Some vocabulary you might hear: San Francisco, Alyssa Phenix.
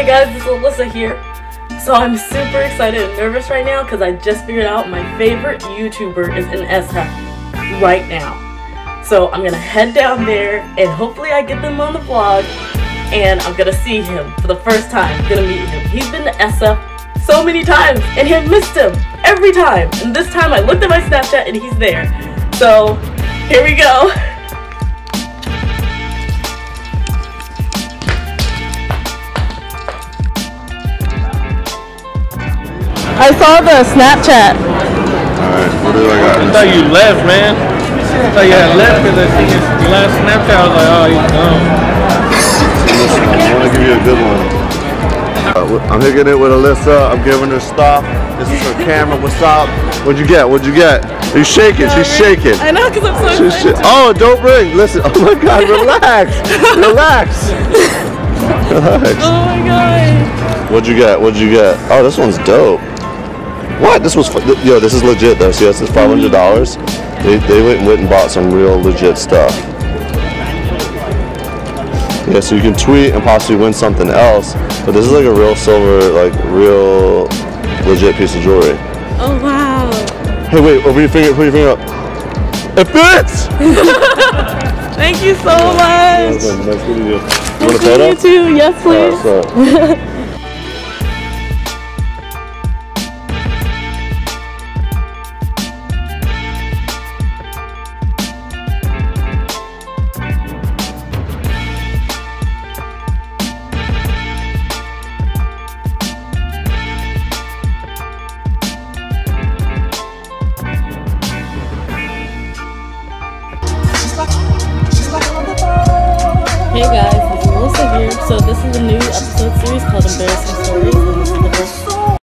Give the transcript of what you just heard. Hey guys, this is Alyssa here. So I'm super excited and nervous right now because I just figured out my favorite YouTuber is in SF right now. So I'm going to head down there and hopefully I get them on the vlog and I'm going to see him for the first time. I'm going to meet him. He's been to SF so many times and I missed him every time. And this time I looked at my Snapchat and he's there. So here we go. I saw the Snapchat. Alright, what did I got? I thought you left, man. I thought you had left because I seen his last Snapchat. I was like, oh, he's gone. Listen, I want to give you a good one. I'm hitting it with Alyssa. I'm giving her stuff. This is her camera. What's up? What'd you get? What'd you get? Are you shaking? She's shaking. I know, because I'm so excited. Oh, don't ring. Listen. Oh, my God. Relax. Relax. Relax. Oh, my God. What'd you get? What'd you get? Oh, this one's dope. What? This was, yo, this is legit though. See, this is $500. They went and bought some real legit stuff. Yeah, so you can tweet and possibly win something else, but this is like a real silver, like real legit piece of jewelry. Oh wow. Hey, wait, open your finger, put your finger up. It fits! Thank you so much. Yeah, nice meeting you. You want a photo? You too, yes please. All right, so. Hey guys, it's Melissa here. So this is a new episode series called Embarrassing Stories.